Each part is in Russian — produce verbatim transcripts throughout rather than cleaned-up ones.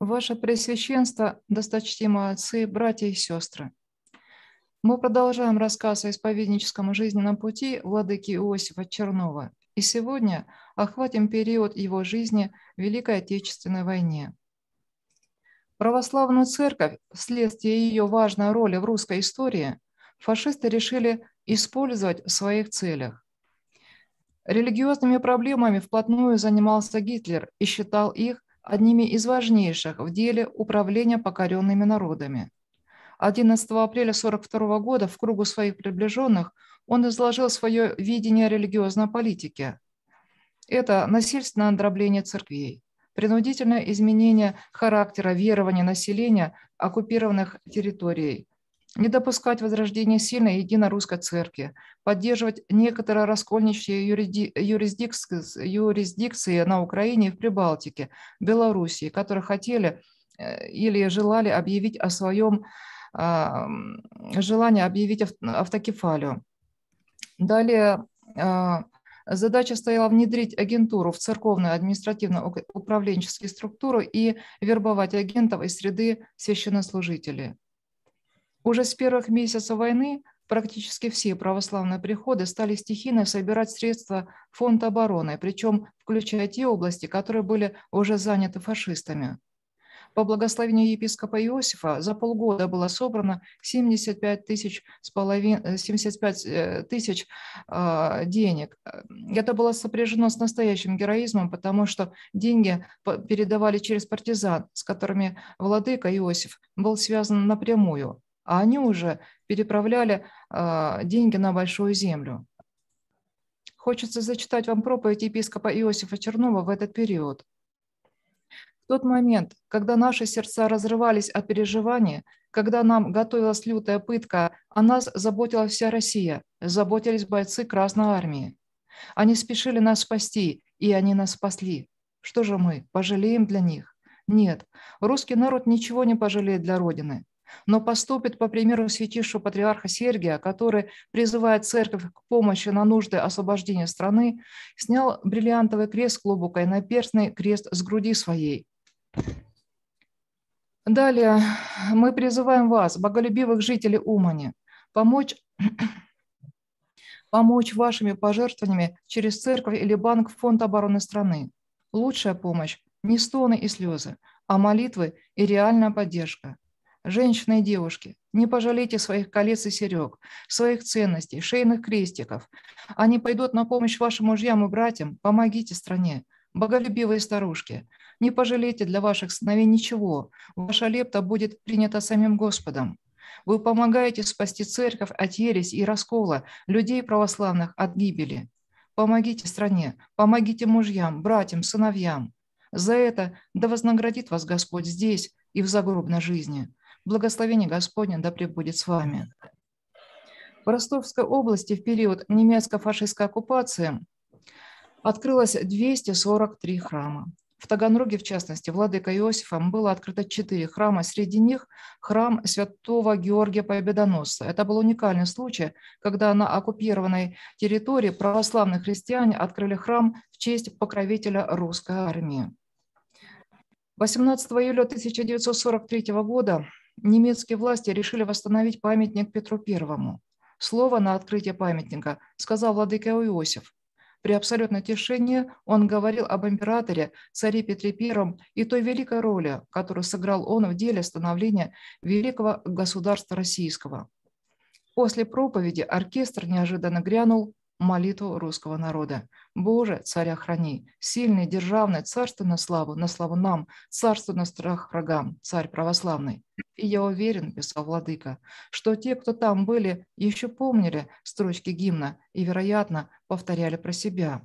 Ваше Преосвященство, досточтимые отцы, братья и сестры, мы продолжаем рассказ о исповедническом жизненном пути владыки Иосифа Чернова, и сегодня охватим период его жизни в Великой Отечественной войне. Православную церковь, вследствие ее важной роли в русской истории, фашисты решили использовать в своих целях. Религиозными проблемами вплотную занимался Гитлер и считал их одними из важнейших в деле управления покоренными народами. одиннадцатого апреля сорок второго года в кругу своих приближенных он изложил свое видение религиозной политики. Это насильственное дробление церквей, принудительное изменение характера верования населения оккупированных территорий, не допускать возрождения сильной единорусской церкви, поддерживать некоторые раскольничьи юрисдикции на Украине и в Прибалтике, Белоруссии, которые хотели или желали объявить о своем желании объявить автокефалию. Далее задача стояла внедрить агентуру в церковную административно-управленческую структуру и вербовать агентов из среды священнослужителей. Уже с первых месяцев войны практически все православные приходы стали стихийно собирать средства фонда обороны, причем включая те области, которые были уже заняты фашистами. По благословению епископа Иосифа за полгода было собрано семьдесят пять тысяч денег. Это было сопряжено с настоящим героизмом, потому что деньги передавали через партизан, с которыми владыка Иосиф был связан напрямую, а они уже переправляли деньги на Большую землю. Хочется зачитать вам проповедь епископа Иосифа Чернова в этот период. В тот момент, когда наши сердца разрывались от переживаний, когда нам готовилась лютая пытка, о нас заботилась вся Россия, заботились бойцы Красной Армии. Они спешили нас спасти, и они нас спасли. Что же мы, пожалеем для них? Нет, русский народ ничего не пожалеет для Родины, но поступит по примеру святейшего патриарха Сергия, который, призывая церковь к помощи на нужды освобождения страны, снял бриллиантовый крест клубок и наперстный крест с груди своей. Далее мы призываем вас, боголюбивых жителей Умани, помочь, помочь вашими пожертвованиями через церковь или банк Фонд обороны страны. Лучшая помощь – не стоны и слезы, а молитвы и реальная поддержка. Женщины и девушки, не пожалейте своих колец и серег, своих ценностей, шейных крестиков. Они пойдут на помощь вашим мужьям и братьям, помогите стране. Боголюбивые старушки, не пожалейте для ваших сыновей ничего, ваша лепта будет принята самим Господом. Вы помогаете спасти церковь от ереси и раскола, людей православных от гибели. Помогите стране, помогите мужьям, братьям, сыновьям. За это да вознаградит вас Господь здесь и в загробной жизни. Благословение Господне да пребудет с вами. В Ростовской области в период немецко-фашистской оккупации открылось двести сорок три храма. В Таганроге, в частности, владыка Иосифом было открыто четыре храма, среди них храм святого Георгия Победоносца. Это был уникальный случай, когда на оккупированной территории православные христиане открыли храм в честь покровителя русской армии. восемнадцатого июля тысяча девятьсот сорок третьего года немецкие власти решили восстановить памятник Петру Первому. Слово на открытие памятника сказал владыка Иосиф. При абсолютной тишине он говорил об императоре, царе Петре Первом и той великой роли, которую сыграл он в деле становления великого государства российского. После проповеди оркестр неожиданно грянул молитву русского народа. «Боже, царя храни, сильный, державный, царство на славу, на славу нам, царство на страх врагам, царь православный». «И я уверен, — писал владыка, — что те, кто там были, еще помнили строчки гимна и, вероятно, повторяли про себя».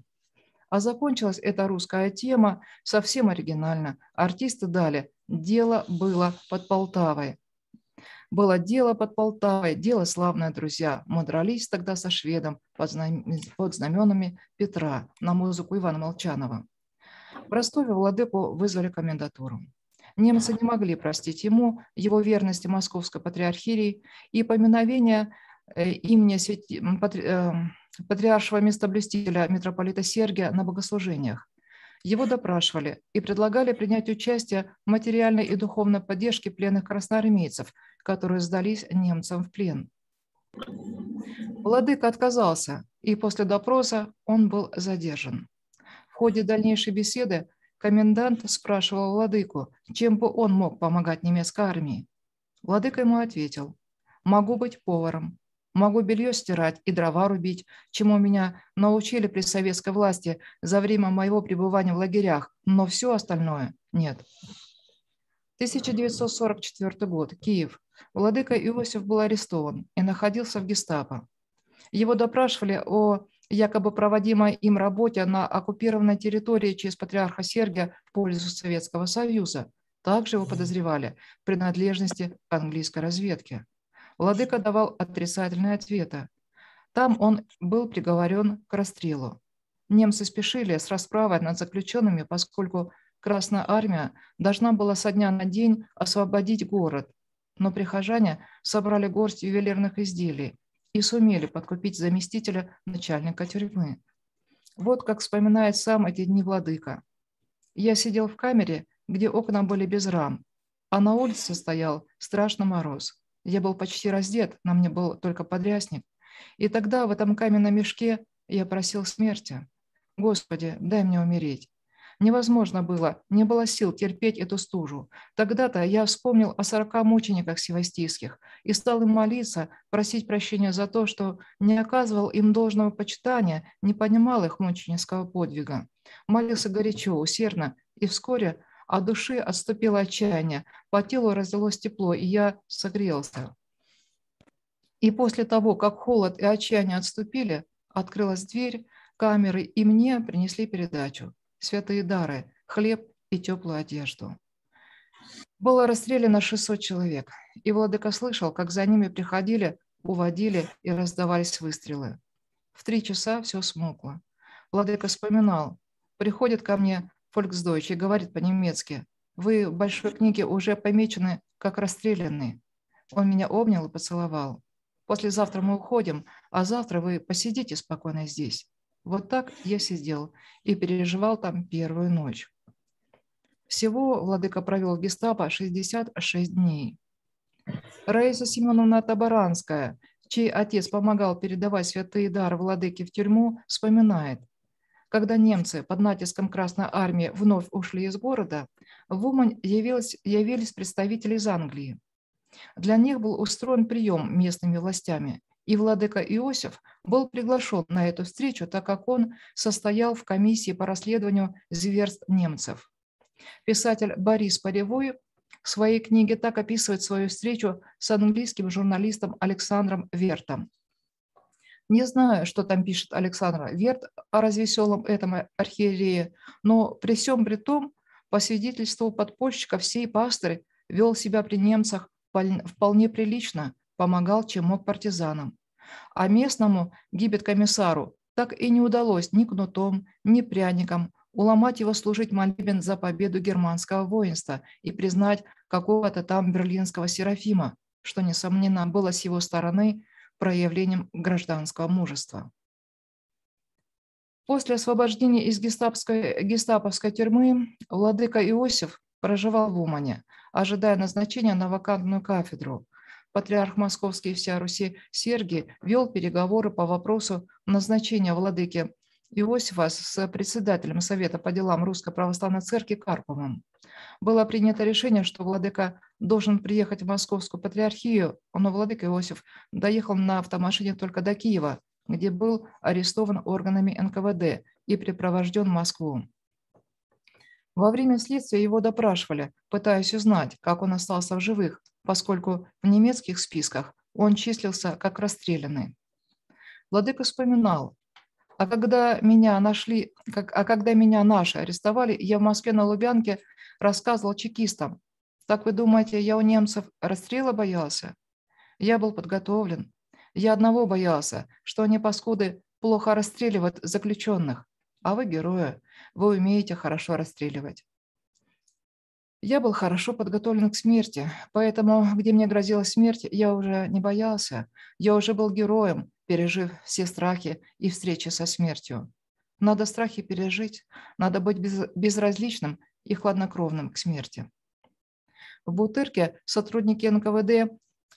А закончилась эта русская тема совсем оригинально. Артисты дали «Дело было под Полтавой». Было дело под Полтавой, дело славное, друзья. Мы дрались тогда со шведом под знаменами Петра на музыку Ивана Молчанова. В Ростове владыку вызвали в комендатуру. Немцы не могли простить ему его верности Московской патриархии и поминовения имени святи... патри... патриаршего местоблюстителя митрополита Сергия на богослужениях. Его допрашивали и предлагали принять участие в материальной и духовной поддержке пленных красноармейцев, которые сдались немцам в плен. Владыка отказался, и после допроса он был задержан. В ходе дальнейшей беседы комендант спрашивал владыку, чем бы он мог помогать немецкой армии. Владыка ему ответил: «Могу быть поваром, могу белье стирать и дрова рубить, чему меня научили при советской власти за время моего пребывания в лагерях, но все остальное нет». тысяча девятьсот сорок четвёртый год. Киев. Владыка Иосиф был арестован и находился в гестапо. Его допрашивали о якобы проводимой им работе на оккупированной территории через патриарха Сергия в пользу Советского Союза. Также его подозревали в принадлежности к английской разведке. Владыка давал отрицательные ответы. Там он был приговорен к расстрелу. Немцы спешили с расправой над заключенными, поскольку Красная армия должна была со дня на день освободить город. Но прихожане собрали горсть ювелирных изделий и сумели подкупить заместителя начальника тюрьмы. Вот как вспоминает сам эти дни владыка. «Я сидел в камере, где окна были без рам, а на улице стоял страшный мороз. Я был почти раздет, на мне был только подрясник. И тогда в этом каменном мешке я просил смерти. Господи, дай мне умереть. Невозможно было, не было сил терпеть эту стужу. Тогда-то я вспомнил о сорока мучениках севастийских и стал им молиться, просить прощения за то, что не оказывал им должного почитания, не понимал их мученического подвига. Молился горячо, усердно, и вскоре от души отступило отчаяние, по телу разлилось тепло, и я согрелся. И после того, как холод и отчаяние отступили, открылась дверь камеры, и мне принесли передачу. Святые дары, хлеб и теплую одежду». Было расстреляно шестьсот человек, и владыка слышал, как за ними приходили, уводили и раздавались выстрелы. В три часа все смолкло. Владыка вспоминал: «Приходит ко мне фольксдойч и говорит по-немецки: „Вы в большой книге уже помечены как расстрелянные“. Он меня обнял и поцеловал. „Послезавтра мы уходим, а завтра вы посидите спокойно здесь“. Вот так я сидел и переживал там первую ночь». Всего владыка провел в гестапо шестьдесят шесть дней. Раиса Семеновна Табаранская, чей отец помогал передавать святые дары владыке в тюрьму, вспоминает: «Когда немцы под натиском Красной армии вновь ушли из города, в Умань явились, явились представители из Англии. Для них был устроен прием местными властями, и владыка Иосиф был приглашен на эту встречу, так как он состоял в комиссии по расследованию зверств немцев». Писатель Борис Поревой в своей книге так описывает свою встречу с английским журналистом Александром Вертом: «Не знаю, что там пишет Александр Верт о развеселом этом архиерее, но при всем при том, по свидетельству подпольщиков, сей пастырь вел себя при немцах вполне прилично, помогал, чем мог, партизанам. А местному гибеткомиссару так и не удалось ни кнутом, ни пряником уломать его служить молебен за победу германского воинства и признать какого-то там берлинского Серафима, что, несомненно, было с его стороны проявлением гражданского мужества». После освобождения из гестаповской, гестаповской тюрьмы владыка Иосиф проживал в Умане, ожидая назначения на вакантную кафедру. Патриарх Московский и вся Руси Сергий вел переговоры по вопросу назначения владыки Иосифа с председателем Совета по делам Русской Православной Церкви Карповым. Было принято решение, что владыка должен приехать в Московскую Патриархию, но владыка Иосиф доехал на автомашине только до Киева, где был арестован органами эн ка вэ дэ и припровожден в Москву. Во время следствия его допрашивали, пытаясь узнать, как он остался в живых, поскольку в немецких списках он числился как расстрелянный. Владыка вспоминал: «А когда меня нашли, как, а когда меня наши арестовали, я в Москве на Лубянке рассказывал чекистам. Так вы думаете, я у немцев расстрела боялся? Я был подготовлен. Я одного боялся, что они, паскуды, плохо расстреливают заключенных. А вы, герои, вы умеете хорошо расстреливать. Я был хорошо подготовлен к смерти, поэтому, где мне грозила смерть, я уже не боялся. Я уже был героем, пережив все страхи и встречи со смертью. Надо страхи пережить, надо быть без, безразличным и хладнокровным к смерти. В Бутырке сотрудники эн ка вэ дэ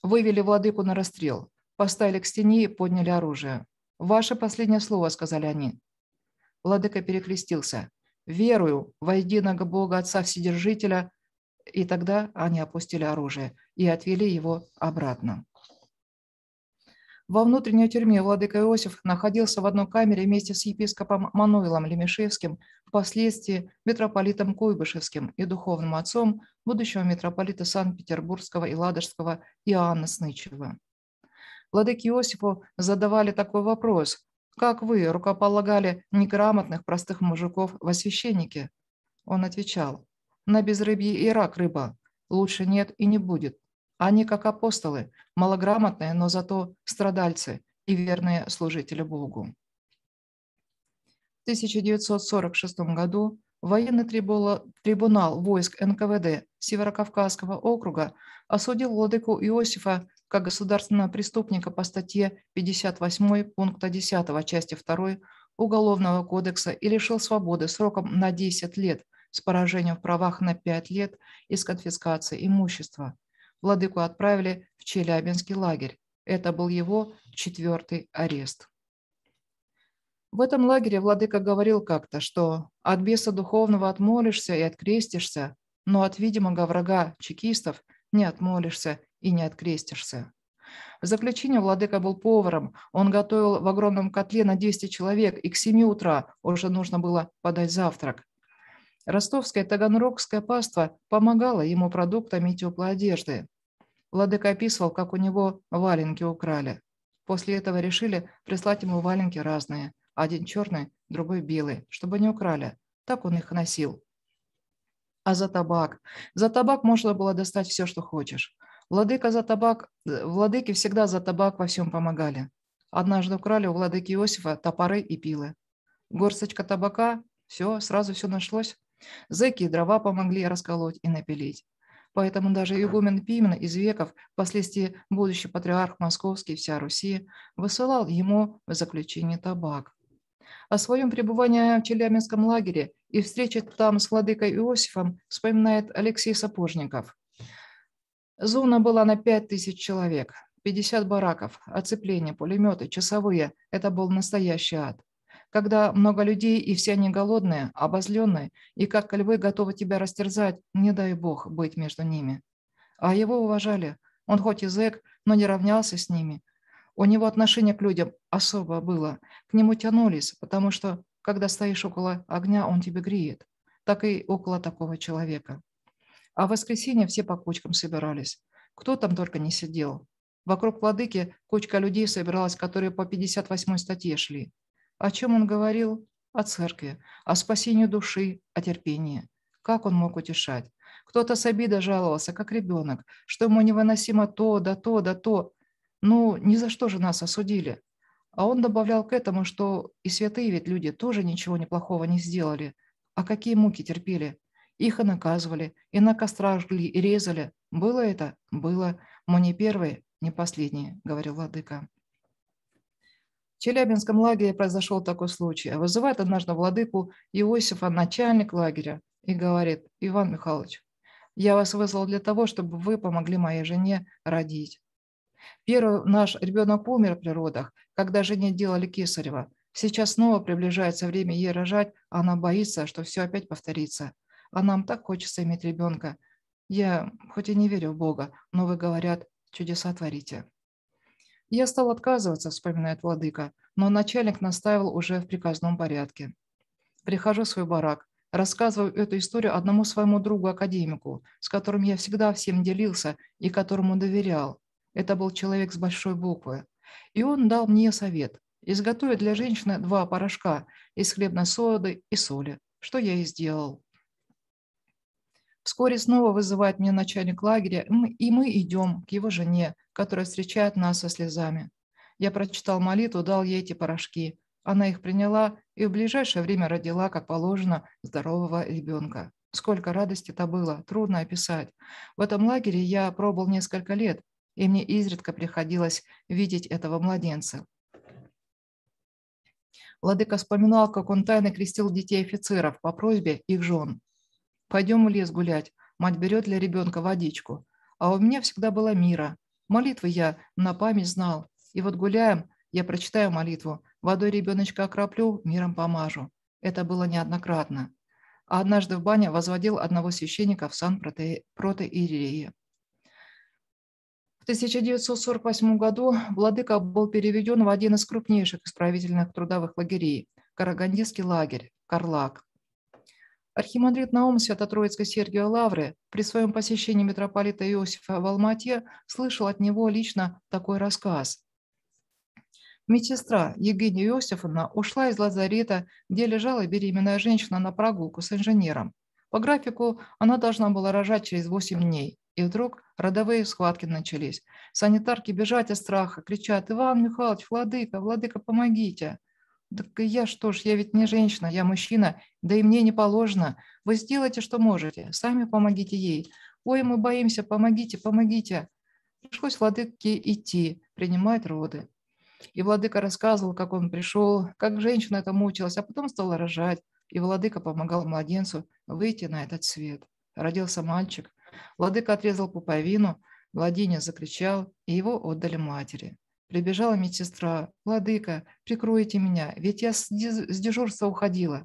вывели владыку на расстрел, поставили к стене и подняли оружие. «Ваше последнее слово», — сказали они. Владыка перекрестился. «Верую во единого Бога Отца Вседержителя». И тогда они опустили оружие и отвели его обратно. Во внутренней тюрьме владыка Иосиф находился в одной камере вместе с епископом Мануилом Лемешевским, впоследствии митрополитом Куйбышевским и духовным отцом будущего митрополита Санкт-Петербургского и Ладожского Иоанна Снычева. Владыке Иосифу задавали такой вопрос: «Как вы рукополагали неграмотных простых мужиков во священники?» Он отвечал: «На безрыбье и рак рыба, лучше нет и не будет. Они, как апостолы, малограмотные, но зато страдальцы и верные служители Богу». В тысяча девятьсот сорок шестом году военный трибунал войск эн ка вэ дэ Северокавказского округа осудил владыку Иосифа как государственного преступника по статье пятьдесят восемь пункта десятого части второй Уголовного кодекса и лишил свободы сроком на десять лет с поражением в правах на пять лет и с конфискацией имущества. Владыку отправили в Челябинский лагерь. Это был его четвертый арест. В этом лагере владыка говорил как-то, что от беса духовного отмолишься и открестишься, но от видимого врага чекистов не отмолишься и не открестишься. В заключение владыка был поваром. Он готовил в огромном котле на двести человек, и к семи утра уже нужно было подать завтрак. Ростовское и таганрогское паство помогало ему продуктами и теплой одеждой. Владыка описывал, как у него валенки украли. После этого решили прислать ему валенки разные. Один черный, другой белый, чтобы не украли. Так он их носил. А за табак? За табак можно было достать все, что хочешь. Владыка за табак... Владыки всегда за табак во всем помогали. Однажды украли у владыки Иосифа топоры и пилы. Горсточка табака, все, сразу все нашлось. Зэки и дрова помогли расколоть и напилить. Поэтому даже игумен Пимен из Веков, впоследствии будущий патриарх Московский и вся Руси, высылал ему в заключение табак. О своем пребывании в Челябинском лагере и встрече там с владыкой Иосифом вспоминает Алексей Сапожников. Зона была на пять тысяч человек, пятьдесят бараков, оцепление, пулеметы, часовые. Это был настоящий ад. Когда много людей, и все они голодные, обозленные, и как львы готовы тебя растерзать, не дай Бог быть между ними. А его уважали. Он хоть и зэк, но не равнялся с ними. У него отношение к людям особо было. К нему тянулись, потому что, когда стоишь около огня, он тебя греет. Так и около такого человека. А в воскресенье все по кучкам собирались. Кто там только не сидел. Вокруг владыки кучка людей собиралась, которые по пятьдесят восьмой статье шли. О чем он говорил? О церкви, о спасении души, о терпении. Как он мог утешать? Кто-то с обидой жаловался, как ребенок, что ему невыносимо то, да то, да то. Ну, ни за что же нас осудили. А он добавлял к этому, что и святые ведь люди тоже ничего неплохого не сделали. А какие муки терпели? Их и наказывали, и на кострах жгли, и резали. Было это? Было. Мы не первые, не последние, говорил владыка. В Челябинском лагере произошел такой случай. Вызывает однажды владыку Иосифа начальник лагеря и говорит: «Иван Михайлович, я вас вызвал для того, чтобы вы помогли моей жене родить. Первый наш ребенок умер при родах, когда жене делали кесарево. Сейчас снова приближается время ей рожать, она боится, что все опять повторится. А нам так хочется иметь ребенка. Я хоть и не верю в Бога, но вы, говорят, чудеса творите». «Я стал отказываться», — вспоминает владыка, но начальник настаивал уже в приказном порядке. «Прихожу в свой барак, рассказываю эту историю одному своему другу-академику, с которым я всегда всем делился и которому доверял. Это был человек с большой буквы. И он дал мне совет изготовить для женщины два порошка из хлебной соды и соли, что я и сделал. Вскоре снова вызывает меня начальник лагеря, и мы идем к его жене, которая встречает нас со слезами. Я прочитал молитву, дал ей эти порошки. Она их приняла и в ближайшее время родила, как положено, здорового ребенка. Сколько радости-то было, трудно описать. В этом лагере я пробыл несколько лет, и мне изредка приходилось видеть этого младенца». Владыка вспоминал, как он тайно крестил детей офицеров по просьбе их жен. «Пойдем в лес гулять, мать берет для ребенка водичку. А у меня всегда была мира. Молитвы я на память знал. И вот гуляем, я прочитаю молитву, водой ребеночка окроплю, миром помажу». Это было неоднократно. А однажды в бане возводил одного священника в сан протоиерея. В тысяча девятьсот сорок восьмом году владыка был переведен в один из крупнейших исправительных трудовых лагерей – Карагандинский лагерь, Карлаг. Архимандрит Наум Свято-Троицкой Сергия Лавры при своем посещении митрополита Иосифа в Алма-Ате слышал от него лично такой рассказ. Медсестра Евгения Иосифовна ушла из лазарета, где лежала беременная женщина, на прогулку с инженером. По графику она должна была рожать через восемь дней. И вдруг родовые схватки начались. Санитарки бежать от страха, кричат: «Иван Михайлович, владыка, владыка, помогите!» «Так я что ж, я ведь не женщина, я мужчина, да и мне не положено. Вы сделайте, что можете, сами помогите ей. Ой, мы боимся, помогите, помогите!» Пришлось владыке идти, принимать роды. И владыка рассказывал, как он пришел, как женщина это мучилась, а потом стала рожать. И владыка помогал младенцу выйти на этот свет. Родился мальчик. Владыка отрезал пуповину, младенец закричал, и его отдали матери. Прибежала медсестра: «Владыка, прикройте меня, ведь я с дежурства уходила».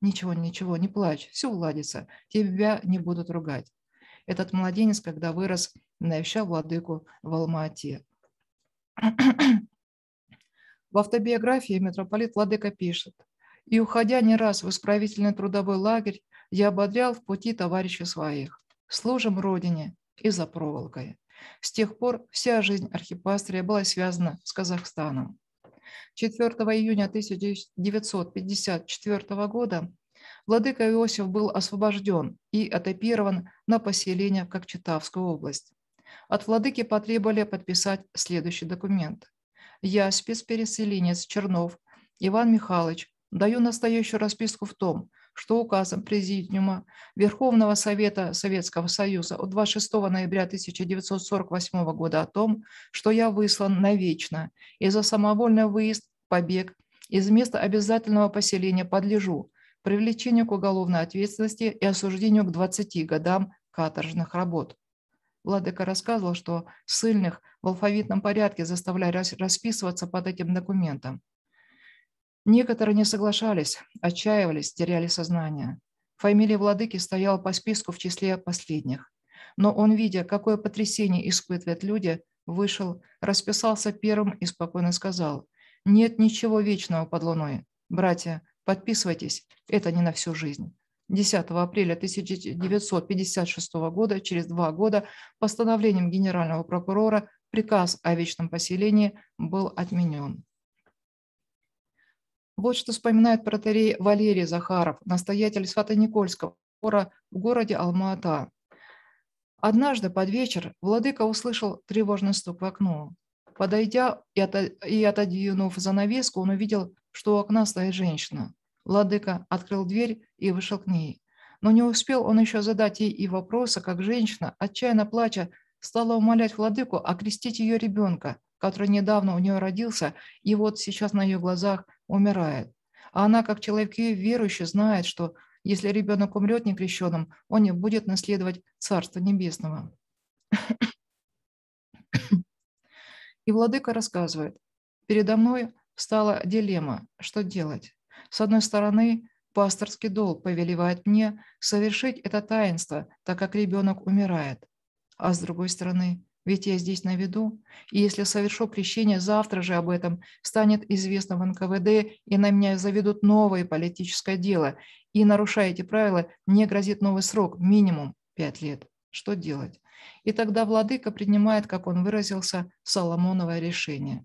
«Ничего, ничего, не плачь, все уладится, тебя не будут ругать». Этот младенец, когда вырос, навещал владыку в Алма-Ате. В автобиографии митрополит владыка пишет: «И, уходя не раз в исправительный трудовой лагерь, я ободрял в пути товарищей своих. Служим Родине и за проволокой». С тех пор вся жизнь архипастрия была связана с Казахстаном. четвёртого июня тысяча девятьсот пятьдесят четвёртого года владыка Иосиф был освобожден и этапирован на поселение в Кокчетавскую область. От владыки потребовали подписать следующий документ. «Я, спецпереселенец Чернов Иван Михайлович, даю настоящую расписку в том, что указом Президиума Верховного Совета Советского Союза от двадцать шестого ноября тысяча девятьсот сорок восьмого года о том, что я выслан навечно и за самовольный выезд, побег из места обязательного поселения подлежу привлечению к уголовной ответственности и осуждению к двадцати годам каторжных работ». Владыка рассказывал, что ссыльных в алфавитном порядке заставляли расписываться под этим документом. Некоторые не соглашались, отчаивались, теряли сознание. Фамилия владыки стояла по списку в числе последних. Но он, видя, какое потрясение испытывают люди, вышел, расписался первым и спокойно сказал: «Нет ничего вечного под луной. Братья, подписывайтесь, это не на всю жизнь». десятого апреля тысяча девятьсот пятьдесят шестого года, через два года, постановлением генерального прокурора приказ о вечном поселении был отменен. Вот что вспоминает протоиерей Валерий Захаров, настоятель Свято-Никольского собора в городе Алма-Ата. Однажды под вечер владыка услышал тревожный стук в окно. Подойдя и отодвинув занавеску, он увидел, что у окна стоит женщина. Владыка открыл дверь и вышел к ней. Но не успел он еще задать ей и вопроса, как женщина, отчаянно плача, стала умолять владыку окрестить ее ребенка, который недавно у нее родился, и вот сейчас на ее глазах умирает. А она, как человек верующий, знает, что если ребенок умрет некрещенным, он не будет наследовать Царство Небесного. И владыка рассказывает: «Передо мной встала дилемма, что делать. С одной стороны, пасторский долг повелевает мне совершить это таинство, так как ребенок умирает. А с другой стороны, ведь я здесь на виду, и если совершу крещение, завтра же об этом станет известно в эн ка вэ дэ, и на меня заведут новое политическое дело, и, нарушая эти правила, мне грозит новый срок, минимум пять лет. Что делать?» И тогда владыка принимает, как он выразился, соломоновое решение.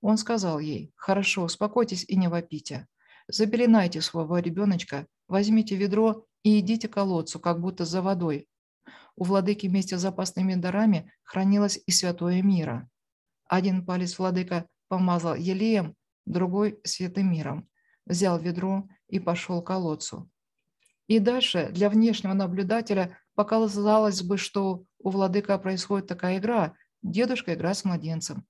Он сказал ей: «Хорошо, успокойтесь и не вопите. Запеленайте своего ребеночка, возьмите ведро и идите к колодцу, как будто за водой». У владыки вместе с запасными дарами хранилось и святое мира. Один палец владыка помазал елеем, другой – святым миром. Взял ведро и пошел к колодцу. И дальше для внешнего наблюдателя показалось бы, что у владыка происходит такая игра – дедушка играет с младенцем.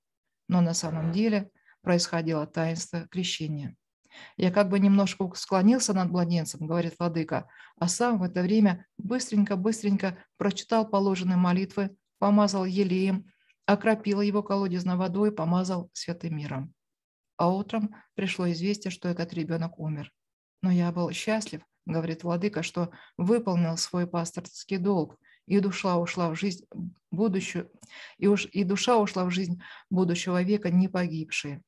Но на самом деле происходило таинство крещения. Я как бы немножко склонился над младенцем, говорит владыка, а сам в это время быстренько-быстренько прочитал положенные молитвы, помазал елеем, окропил его колодезной водой, помазал святым миром. А утром пришло известие, что этот ребенок умер. Но я был счастлив, говорит владыка, что выполнил свой пасторский долг, и душа ушла в жизнь будущую, и, уж, и душа ушла в жизнь будущего века, не погибшие.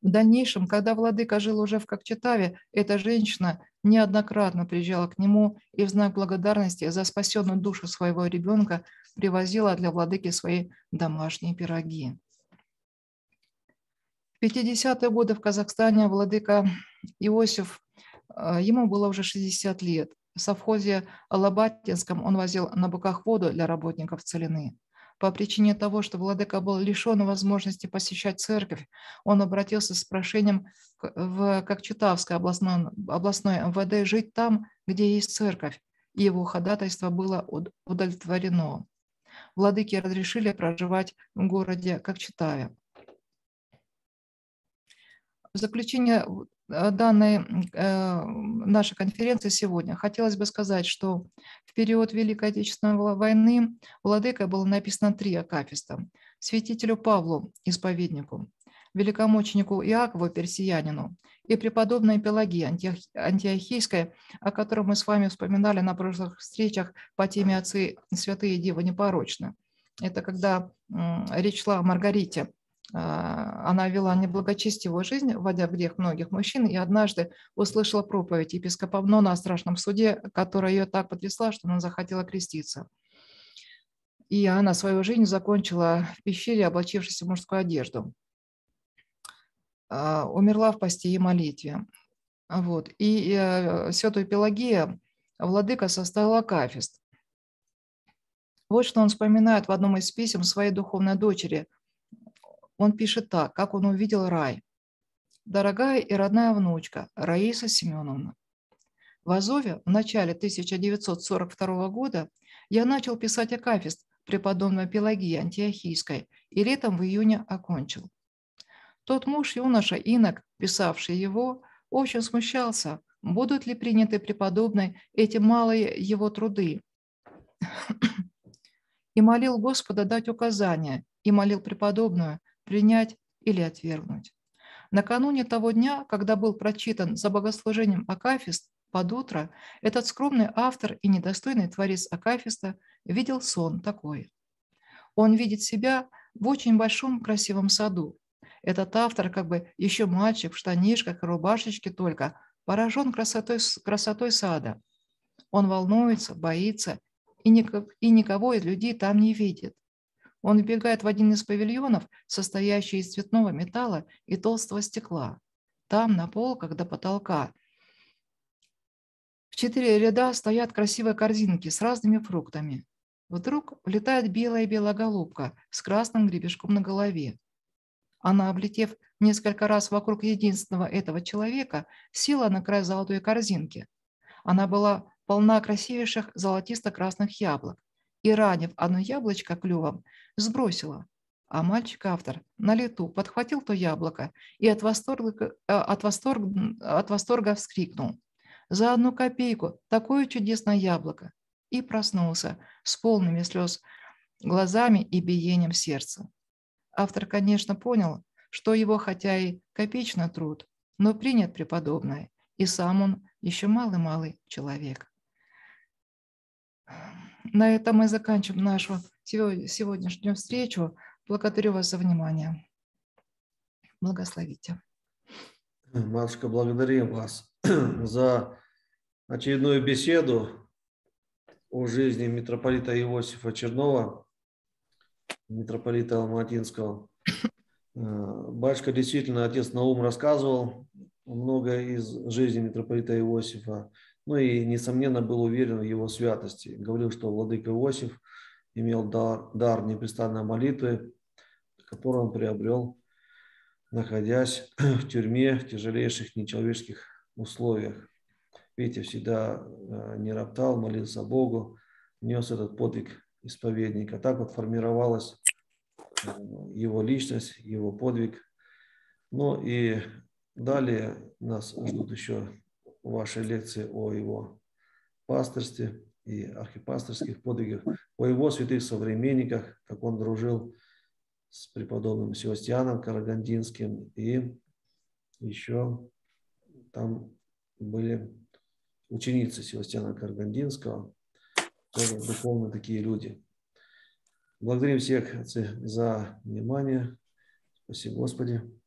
В дальнейшем, когда владыка жил уже в Кокчетаве, эта женщина неоднократно приезжала к нему и в знак благодарности за спасенную душу своего ребенка привозила для владыки свои домашние пироги. В пятидесятые годы в Казахстане владыка Иосиф, ему было уже шестьдесят лет. В совхозе Алабатинском он возил на быках воду для работников целины. По причине того, что владыка был лишен возможности посещать церковь, он обратился с прошением в Кокчетавское областное, областное МВД жить там, где есть церковь, и его ходатайство было удовлетворено. Владыке разрешили проживать в городе Кокчетаве. В заключение данной э, нашей конференции сегодня хотелось бы сказать, что в период Великой Отечественной войны владыкой было написано три акафиста – святителю Павлу, исповеднику, великомученику Иакову персиянину и преподобной Пелагии Антиохийской, о которой мы с вами вспоминали на прошлых встречах по теме «Отцы святые Девы непорочны». Это когда э, речь шла о Маргарите. Она вела неблагочестивую жизнь, вводя в грех многих мужчин, и однажды услышала проповедь епископа Мнона о страшном суде, которая ее так потрясла, что она захотела креститься. И она свою жизнь закончила в пещере, облачившись в мужскую одежду. Умерла в посте и молитве. Вот. И святую Пелагею владыка составил акафист. Вот что он вспоминает в одном из писем своей духовной дочери. Он пишет так, как он увидел рай. Дорогая и родная внучка Раиса Семеновна, в Азове в начале тысяча девятьсот сорок второго года я начал писать акафист преподобной Пелагии Антиохийской и летом в июне окончил. Тот муж, юноша, инок, писавший его, очень смущался, будут ли приняты преподобной эти малые его труды, и молил Господа дать указания, и молил преподобную, принять или отвергнуть. Накануне того дня, когда был прочитан за богослужением акафист под утро, этот скромный автор и недостойный творец акафиста видел сон такой. Он видит себя в очень большом красивом саду. Этот автор, как бы еще мальчик в штанишках и рубашечке только, поражен красотой, красотой сада. Он волнуется, боится и никого из людей там не видит. Он вбегает в один из павильонов, состоящий из цветного металла и толстого стекла. Там, на полках до потолка, в четыре ряда стоят красивые корзинки с разными фруктами. Вдруг влетает белая-белая голубка с красным гребешком на голове. Она, облетев несколько раз вокруг единственного этого человека, села на край золотой корзинки. Она была полна красивейших золотисто-красных яблок. И, ранив одно яблочко клювом, сбросила. А мальчик-автор на лету подхватил то яблоко и от восторга, от восторга, от восторга вскрикнул. За одну копейку такое чудесное яблоко. И проснулся с полными слез глазами и биением сердца. Автор, конечно, понял, что его, хотя и копеечный труд, но принят преподобное, и сам он еще малый-малый человек. На этом мы заканчиваем нашу сегодняшнюю встречу. Благодарю вас за внимание. Благословите. Матушка, благодарим вас за очередную беседу о жизни митрополита Иосифа Чернова, митрополита Алматинского. Батюшка, действительно, отец Наум рассказывал многое из жизни митрополита Иосифа. Ну и, несомненно, был уверен в его святости. Говорил, что владыка Иосиф имел дар, дар непрестанной молитвы, который он приобрел, находясь в тюрьме в тяжелейших нечеловеческих условиях. Видите, всегда не роптал, молился Богу, нес этот подвиг исповедника. Так вот формировалась его личность, его подвиг. Ну и далее нас ждут еще ваши лекции о его пастырстве и архипастырских подвигах, о его святых современниках, как он дружил с преподобным Севастьяном Карагандинским, и еще там были ученицы Севастьяна Карагандинского, тоже духовно такие люди. Благодарим всех за внимание. Спасибо, Господи.